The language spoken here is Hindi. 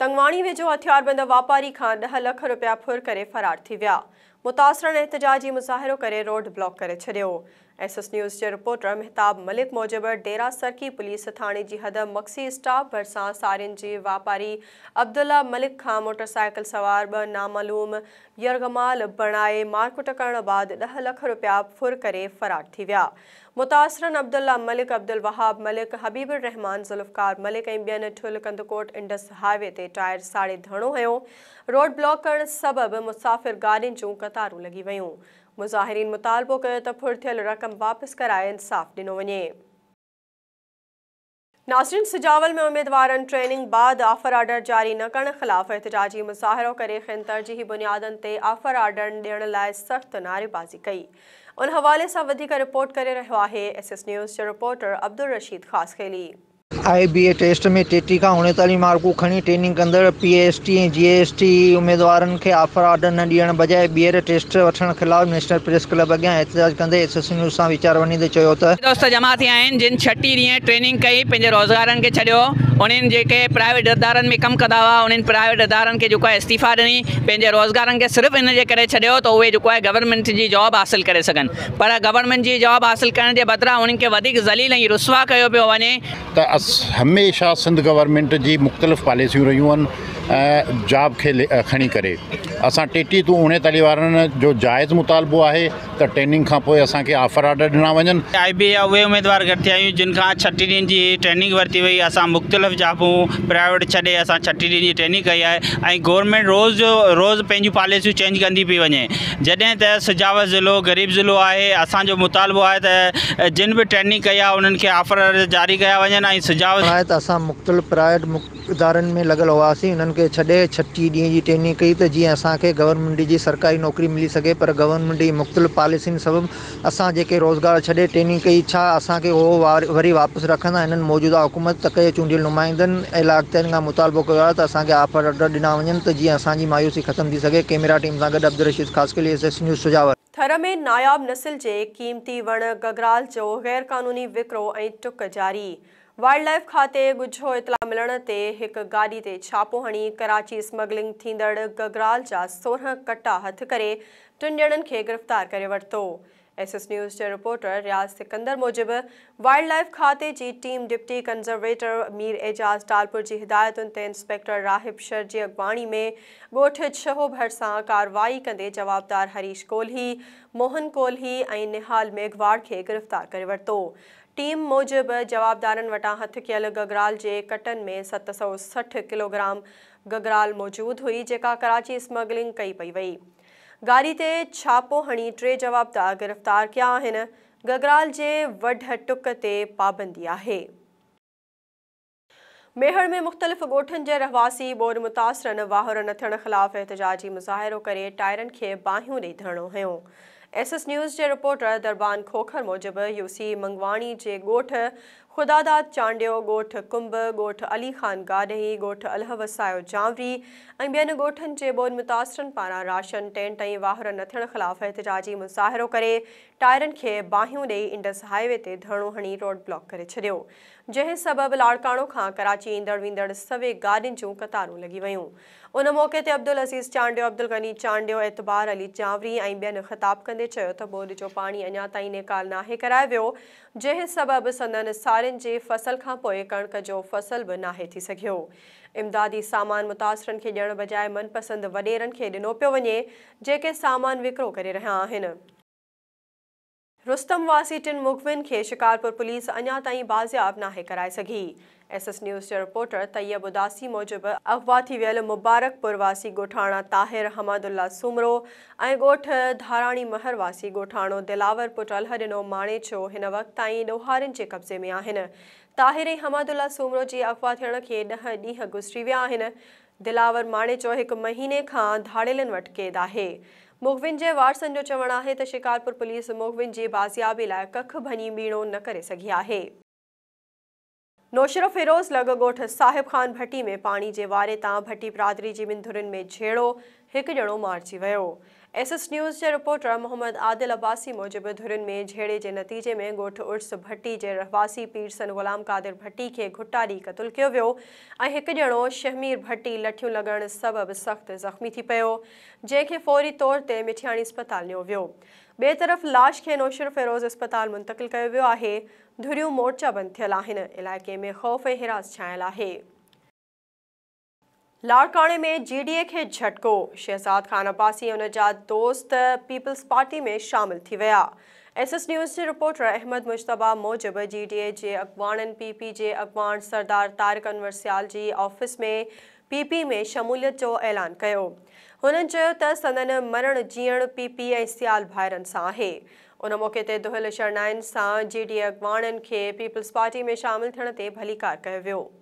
तंगवाणी में जो हथियारबंद वापारी खां 10 लख रुपया फुर करे फरार थी विया। मुतासरन एहतजाजी मुजाहिरो करे रोड ब्लॉक करे छॾियो। SSNews के रिपोर्टर महताब मलिक मूजिब डेरा सरकी पुलिस थाने की हद मक्सी स्टाफ भरसा सारिन जी वापारी अब्दुल्ला मलिक खां मोटरसाइकिल सवार 2 नामालूम यरगमाल बणाए मारकुट करण बाद 10 लख रुपया फुर करे फरार थी विया। मुतासरन अब्दुल्ला मलिक, अब्दुल वहाब मलिक, हबीबुर रहमान, जुल्फकार मलिक ऐं ॿियनि ठुल कंदकोट इंडस हाईवे ते टायर साड़े धणो हुयो। रोड ब्लॉक करण सबब मुसाफिर गाड़ियुनि जूं कतारूं लगी वयूं। मुजाहिरीन मुतालबो कयो त फुर थियल रक़म वापसि कराए इंसाफ़ ॾिनो वञे। नाज़रीन, सिजावल में उम्मीदवारनि ट्रेनिंग बाद आफ़र आर्डर जारी न करण ख़िलाफ़ एहतजाजी मुज़ाहिरो करे खिन तरजीही बुनियादनि ते आफ़र आर्डर ॾियण लाइ सख्त नारेबाजी कई। उन हवाले सां वधीक रिपोर्ट करे रहियो आहे SSNews जो reporter Abdul Rashid Khaskheli. IBA test में 33 खां 39 मार्कूं खणी ट्रेनिंग कंदड़ PST ऐं GST उम्मीदवारनि खे आफ़र आर्डर न ॾियण बजाए ॿीहर टेस्ट वठण ख़िलाफ़ु नेशनल प्रेस क्लब अॻियां एतिराज़ कंदे SSNews सां वीचार वञींदे चयो त दोस्त जमा थिया आहिनि जिन 36 ॾींहं ट्रेनिंग कई, पंहिंजे रोज़गारनि खे छॾियो। उन्हनि जेके प्राइवेट इदारनि में कमु कंदा हुआ उन्हनि प्राइवेट इदारनि खे जेको आहे इस्तीफ़ा ॾिनी, पंहिंजे रोज़गारनि खे सिर्फ़ु इन जे करे छॾियो त उहे जेको आहे गवर्नमेंट जी जॉब हासिलु करे सघनि, पर गवर्नमेंट जी जॉब हासिलु करण जे बदिरां उन्हनि खे वधीक ज़लील ऐं रुस्वा कयो पियो वञे। त हमेशा सिंध गवर्नमेंट जी मुख़्तलिफ़ पॉलिसियूं रहियूं आहिनि जॉब खे खणी करे। असां 33 खां 39 वारनि जो जाइज़ मुतालबो आहे त ट्रेनिंग खां पोइ असांखे आफ़र आर्डर ॾिना वञनि। IBA जा उहे उमेदवार घटि थिया आहियूं जिन खां 36 ॾींहनि जी ट्रेनिंग वरिती वई। असां मुख़्तलिफ़ जॉबूं प्राइवेट छॾे असां 36 ॾींहनि जी ट्रेनिंग कई आहे ऐं गवर्नमेंट रोज़ पंहिंजी पॉलिसियूं चेंज कंदी पई वञे। जॾहिं त सिजावल ज़िलो ग़रीब ज़िलो आहे, असांजो मुतालबो आहे त जिन बि ट्रेनिंग कई आहे उन्हनि खे आफ़र आर्डर जारी कया वञनि ऐं असां मुख़्तलिफ़ प्राइवेट इदारनि में लॻल हुआसीं, उन्हनि खे छॾे 36 ॾींहं जी ट्रेनिंग कई त जीअं असांखे गवर्नमेंट जी सरकारी नौकरी मिली सघे, पर गवर्नमेंट जी मुख़्तलिफ़ पॉलिसियुनि सबबि असां जेके रोज़गार छॾे ट्रेनिंग कई छा असांखे उहो वरी वापसि रखंदा? हिननि मौजूदा हुकूमत त कई चूंडियल नुमाइंदनि ऐं लाॻातियुनि खां मुतालबो कयो आहे त असांखे आफ़र आर्डर ॾिना वञनि त जीअं असांजी मायूसी ख़तमु थी सघे। कैमरा टीम सां गॾु अब्दुल रशीद खासकेली, SSNews सुजावल। थर में नायाब नस्ल के क़ीमती वण गगराल जो गैरकानूनी विकिरो ऐं टुक जारी। वाइल्ड लाइफ खाते गुझो इतला मिलण ते एक गाड़ी ते छापो हणी कराची स्मगलिंग थींदड़ गगराल जा 16 कट्टा हथ करे 2 ॼणनि खे गिरफ़्तार करे वरितो। SSNews जे रिपोर्टर रियाज़ सिकंदर मूजिब वाइल्ड लाइफ खाते जी team deputy conservator Mir Ejaz Talpur जी हिदायतुनि ते इंस्पेक्टर राहिब शर जी अॻवाणी में ॻोठ छहो भरिसां कार्रवाई कंदे जवाबदार हरीश कोल्ही, मोहन कोल्ही ऐं निहाल मेघवाड़ खे गिरफ़्तार करे वरितो। टीम मूजिब जवाबदारनि वटां हथु कयल गगराल जे कटन में 760 किलोग्राम गगराल मौजूद हुई जेका कराची स्मगलिंग कई पई वई। गाड़ी ते छापो हणी 3 जवाबदार गिरफ़्तार कया आहिनि। गगराल जे वढ टुक ते पाबंदी आहे। मेहर में मुख़्तलिफ़ ॻोठनि जे रहवासी ॿोर मुतासिरनि वाहुर न थियण ख़िलाफ़ु एहतजाजी मुज़ाहिरो करे टायरनि खे बाहियूं ॾेई धरणो हुयो। SSNews के रिपोर्टर दरबान खोखर मूजिब UC मंगवाणी के ॻोठ खुदादाद चांडियो, ॻोठ कुंभ, ॻोठ अली खान गाडही, ॻोठ अलहवसायो जांवरी ऐं ॿियनि ॻोठनि जे ॿोर मुतासिरनि पारां राशन टेंट ऐं वाहुर न थियण ख़िलाफ़ु एहतजाजी मुज़ाहिरो करे टायरनि खे बाहियूं ॾेई इंडस हाईवे ते धरणो हणी रोड ब्लॉक करे छॾियो, जंहिं सबबि लाड़काणो खां कराची ईंदड़ वेंदड़ सवे गाॾियुनि जूं कतारूं लॻी वयूं। उन मौक़े ते अब्दुल अज़ीज़ चांडियो, अब्दुल गनी चांडियो, एतबार अली जांवरी ऐं ॿियनि ख़िताब कंदे चयो त ॿोर जो पाणी अञा ताईं नेकाल नाहे कराए वियो, जंहिं सबबि संदनि सारियुनि जी फसल खां पोइ कणिक जो फसल बि नाहे थी सघियो। इमदादी सामान मुतासिरनि खे ॾियण बजाए मनपसंद वॾेरनि खे ॾिनो पियो वञे जेके सामान विकिरो करे रहिया आहिनि। रुस्तम वासी 10 मुग़विन खे शिकारपुर पुलिस अञा ताईं बाज़ियाब नाहे कराए सघी। SSNews जे रिपोर्टर तैयब उदासी मूजिब अगवा थी वियल मुबारकपुर वासी ॻोठाणा ताहिर हमदुल्ला सूमरो ऐं ॻोठ धाराणी महर वासी ॻोठाणो दिलावर पुट अलहरिनो माणेचो हिन वक़्त ताईं ॾोहारियुनि जे कब्ज़े में आहिनि। ताहिर ऐं हमदुल्ला सूमरो जी अगवा थियण खे 10 ॾींहं गुज़री विया आहिनि। दिलावर माणेचो 1 महीने खां धाड़ेलनि वटि क़ैद आहे। मुग़विन जे वारसनि जो चवणु आहे त शिकारपुर पुलिस मुग़विन जी बाज़ियाबी लाइ कख भञी बीणो न करे सघी आहे। नौशरो फिरोज़ लॻ ॻोठ साहिब खान भट्टी में पाणी जे वारे तां भट्टी बिरादरी जी मिंधुरनि में झेड़ो, 1 ॼणो मारिजी वियो। एसएस न्यूज़ के रिपोर्टर मोहम्मद आदिल अब्बासी मुजिब धुरन में झेड़े के नतीजे में गोठ उर्स भट्टी के रहवासी पीरसन गुलाम कादिर भट्टी के घुटारी कत्ल किया वो। एक जणो शहमीर भट्टी लठियों लगण सबब सख्त जख्मी थी पो, जैसे फौरी तौर पर मिठियाणी अस्पताल लियो वो। बे तरफ लाश के नौशर फिरोज अस्पताल मुंतकिल किया वो है। धुरियों मोर्चा बंद थियल, इलाके में खौफ ए हिरास छायल है। लाड़काने में जीडीए के झटको, शहजाद खान अब्बासी उन जा दोस्त पीपल्स पार्टी में शामिल थी वया। एसएस न्यूज़ के रिपोर्टर अहमद मुश्तबा मुजिब जीडीए के अगवाणन पीपी के अगवान सरदार तारिक अनवर सियाल जी ऑफिस में पीपी में शमूलियत जो ऐलान किया। उन्हनि चयो त सदन मरण जीअण पीपी ए सियाल भाइरन सां है। उन मौके ते दुहिल शरनाइन सां जीडीए अगवाणन के पीपल्स पार्टी में शामिल थियण ते भलीकार कयो वियो।